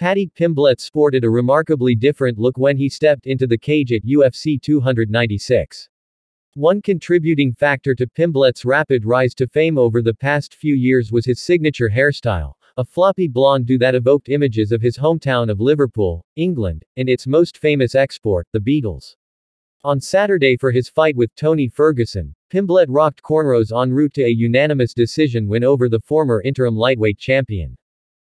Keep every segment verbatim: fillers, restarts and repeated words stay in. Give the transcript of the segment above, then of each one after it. Paddy Pimblett sported a remarkably different look when he stepped into the cage at U F C two ninety-six. One contributing factor to Pimblett's rapid rise to fame over the past few years was his signature hairstyle, a floppy blonde do that evoked images of his hometown of Liverpool, England, and its most famous export, the Beatles. On Saturday for his fight with Tony Ferguson, Pimblett rocked cornrows en route to a unanimous decision win over the former interim lightweight champion.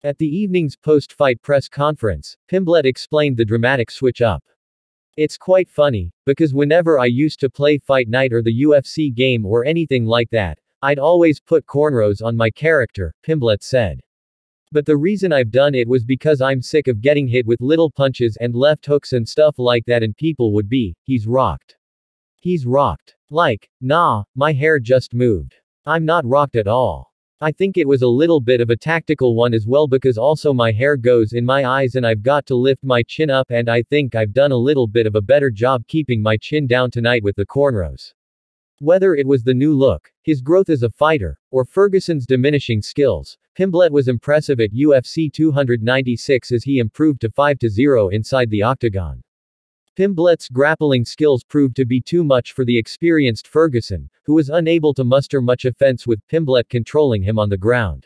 At the evening's post-fight press conference, Pimblett explained the dramatic switch-up. "It's quite funny, because whenever I used to play Fight Night or the U F C game or anything like that, I'd always put cornrows on my character," Pimblett said. "But the reason I've done it was because I'm sick of getting hit with little punches and left hooks and stuff like that, and people would be, 'He's rocked. He's rocked.' Like, nah, my hair just moved. I'm not rocked at all. I think it was a little bit of a tactical one as well, because also my hair goes in my eyes and I've got to lift my chin up, and I think I've done a little bit of a better job keeping my chin down tonight with the cornrows." Whether it was the new look, his growth as a fighter, or Ferguson's diminishing skills, Pimblett was impressive at U F C two ninety-six as he improved to five to zero inside the octagon. Pimblett's grappling skills proved to be too much for the experienced Ferguson, who was unable to muster much offense with Pimblett controlling him on the ground.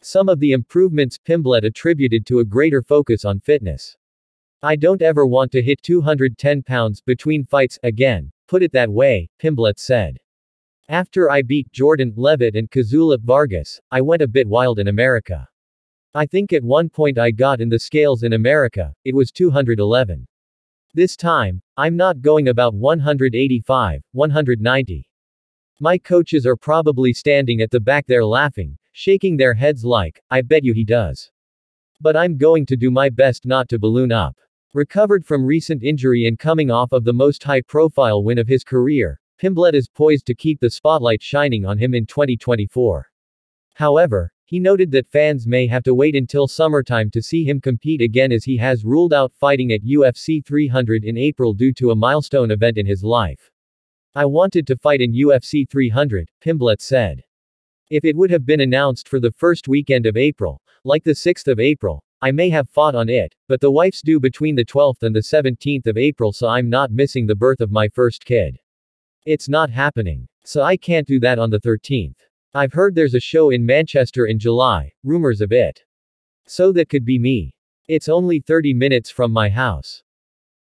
Some of the improvements Pimblett attributed to a greater focus on fitness. "I don't ever want to hit two hundred ten pounds between fights again, put it that way," Pimblett said. "After I beat Jordan Leavitt and Kazula Vargas, I went a bit wild in America. I think at one point I got in the scales in America, it was two hundred eleven. This time, I'm not going about one eighty-five, one ninety. My coaches are probably standing at the back there laughing, shaking their heads like, 'I bet you he does.' But I'm going to do my best not to balloon up." Recovered from recent injury and coming off of the most high-profile win of his career, Pimblett is poised to keep the spotlight shining on him in twenty twenty-four. However, he noted that fans may have to wait until summertime to see him compete again, as he has ruled out fighting at U F C three hundred in April due to a milestone event in his life. "I wanted to fight in U F C three hundred, Pimblett said. "If it would have been announced for the first weekend of April, like the sixth of April, I may have fought on it, but the wife's due between the twelfth and the seventeenth of April, so I'm not missing the birth of my first kid. It's not happening. So I can't do that on the thirteenth. I've heard there's a show in Manchester in July, rumors of it. So that could be me. It's only thirty minutes from my house.